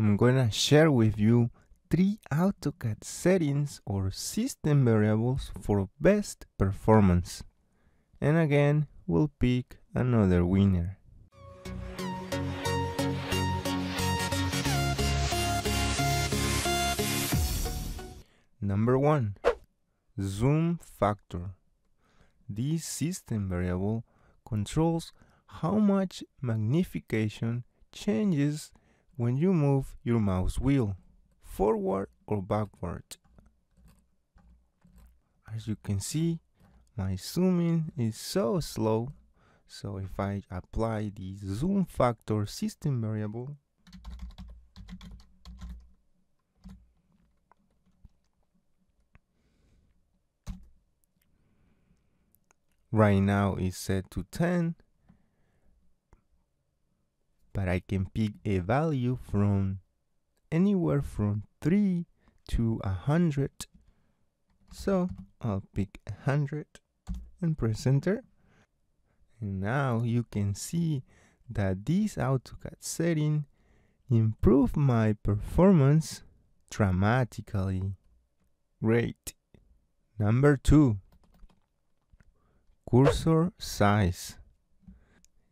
I'm gonna share with you 3 AutoCAD settings or system variables for best performance. And again, we'll pick another winner. Number 1. Zoom factor. This system variable controls how much magnification changes when you move your mouse wheel forward or backward. As you can see, my zooming is so slow, so if I apply the zoom factor system variable, right now it's set to 10, but I can pick a value from anywhere from 3 to 100. So I'll pick 100 and press enter. And now you can see that this AutoCAD setting improved my performance dramatically. Great. Number 2. Cursor size.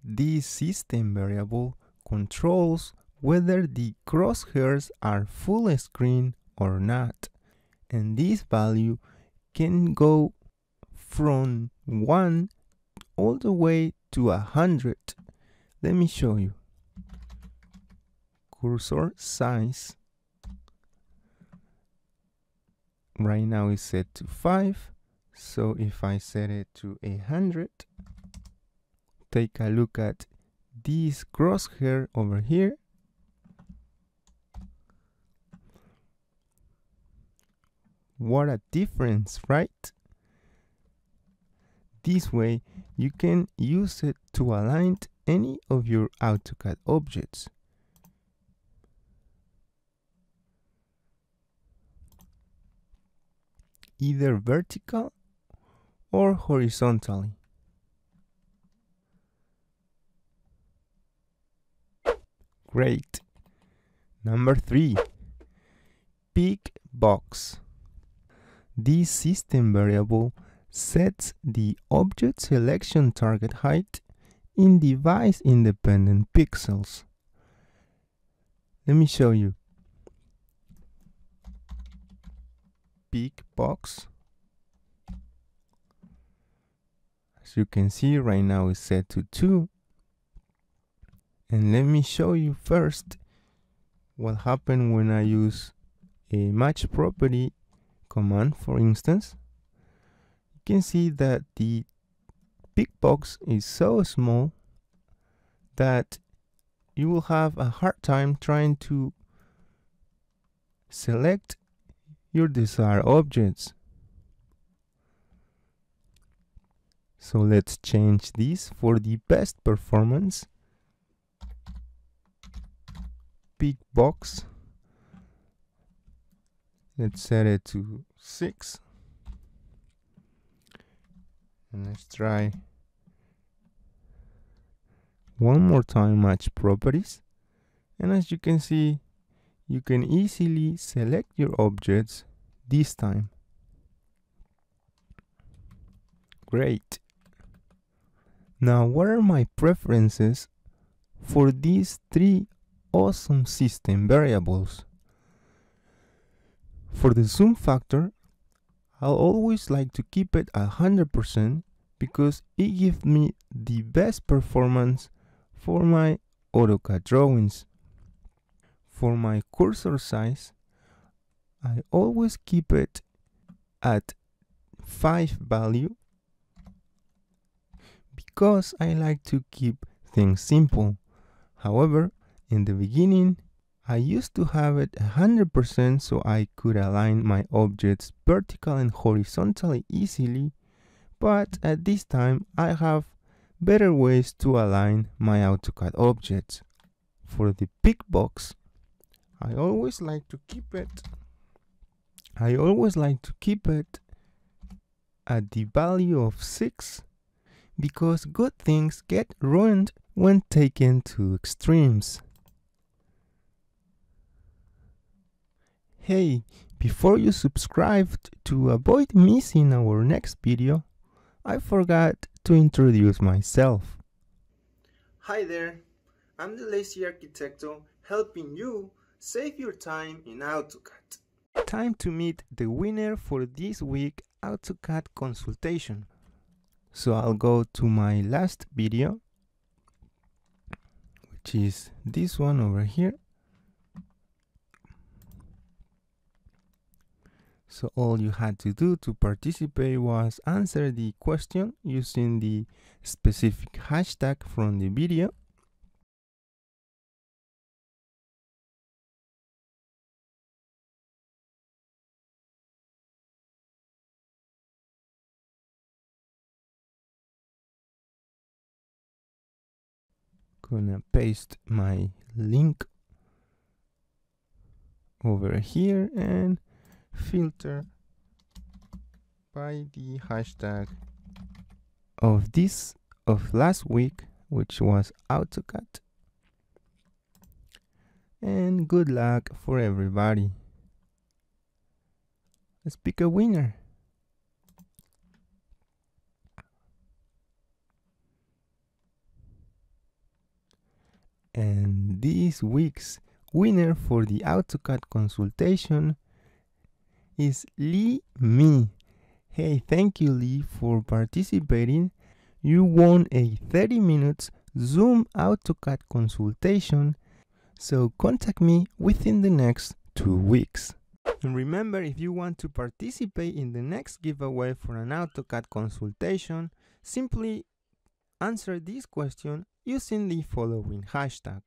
This system variable controls whether the crosshairs are full screen or not, and this value can go from 1 all the way to 100. Let me show you. Cursor size. Right now it's set to 5. So if I set it to 100, take a look at this crosshair over here. What a difference, right? This way you can use it to align any of your AutoCAD objects. Either vertical or horizontally. Great. Number 3. Pick box. This system variable sets the object selection target height in device independent pixels. Let me show you. Pick box. As you can see, right now it's set to 2. And let me show you first what happened when I use a match property command, for instance. You can see that the pick box is so small that you will have a hard time trying to select your desired objects. So let's change this for the best performance. Pick box. Let's set it to 6. And let's try one more time match properties. And as you can see, you can easily select your objects this time. Great. Now, what are my preferences for these 3 awesome system variables? For the zoom factor, I'll always like to keep it 100% because it gives me the best performance for my AutoCAD drawings. For my cursor size, I always keep it at 5 value because I like to keep things simple. However, in the beginning, I used to have it 100% so I could align my objects vertical and horizontally easily, but at this time I have better ways to align my AutoCAD objects. For the pick box, I always like to keep it at the value of 6 because good things get ruined when taken to extremes. Hey, before you subscribe, to avoid missing our next video, I forgot to introduce myself. Hi there, I'm the Lazy Arquitecto, helping you save your time in AutoCAD. Time to meet the winner for this week's AutoCAD consultation. So I'll go to my last video, which is this one over here. So all you had to do to participate was answer the question using the specific hashtag from the video. Gonna paste my link over here and filter by the hashtag of last week, which was AutoCAD. And good luck for everybody. Let's pick a winner. And this week's winner for the AutoCAD consultation is Li Mi. Hey, thank you, Li, for participating. You won a 30-minute Zoom AutoCAD consultation, so contact me within the next 2 weeks. And remember, if you want to participate in the next giveaway for an AutoCAD consultation, simply answer this question using the following hashtag.